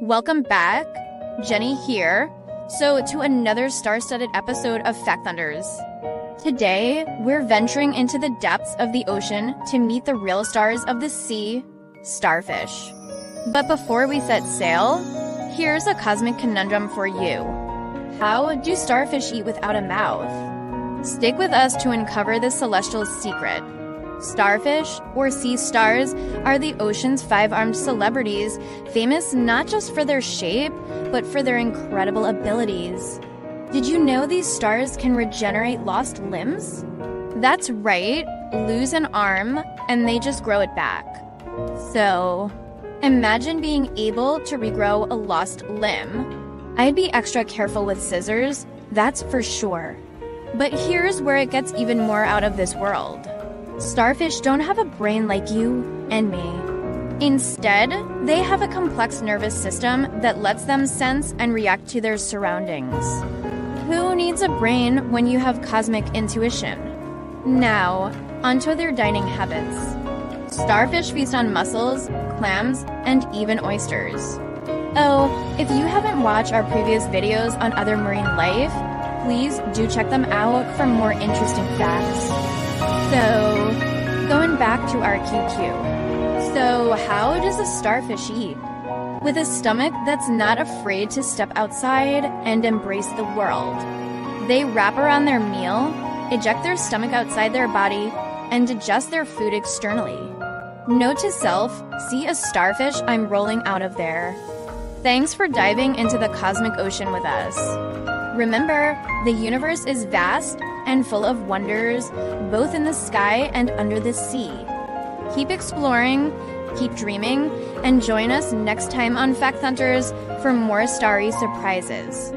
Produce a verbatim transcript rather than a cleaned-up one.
Welcome back, Jenny here. So to another star-studded episode of Fact Thunders. Today, we're venturing into the depths of the ocean to meet the real stars of the sea, starfish. But before we set sail, here's a cosmic conundrum for you. How do starfish eat without a mouth? Stick with us to uncover this celestial secret. Starfish, or sea stars, are the ocean's five-armed celebrities, famous not just for their shape, but for their incredible abilities. Did you know these stars can regenerate lost limbs? That's right, lose an arm, and they just grow it back. So, imagine being able to regrow a lost limb. I'd be extra careful with scissors, that's for sure. But here's where it gets even more out of this world. Starfish don't have a brain like you and me. Instead, they have a complex nervous system that lets them sense and react to their surroundings. Who needs a brain when you have cosmic intuition? Now, onto their dining habits. Starfish feast on mussels, clams, and even oysters. Oh, if you haven't watched our previous videos on other marine life, please do check them out for more interesting facts. So, going back to our Q Q. So, how does a starfish eat? With a stomach that's not afraid to step outside and embrace the world. They wrap around their meal, eject their stomach outside their body, and digest their food externally. Note to self, see a starfish, I'm rolling out of there. Thanks for diving into the cosmic ocean with us. Remember, the universe is vast and full of wonders, both in the sky and under the sea. Keep exploring, keep dreaming, and join us next time on Fact Hunters for more starry surprises.